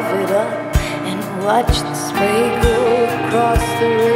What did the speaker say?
carve it up and watch the spray go across the river.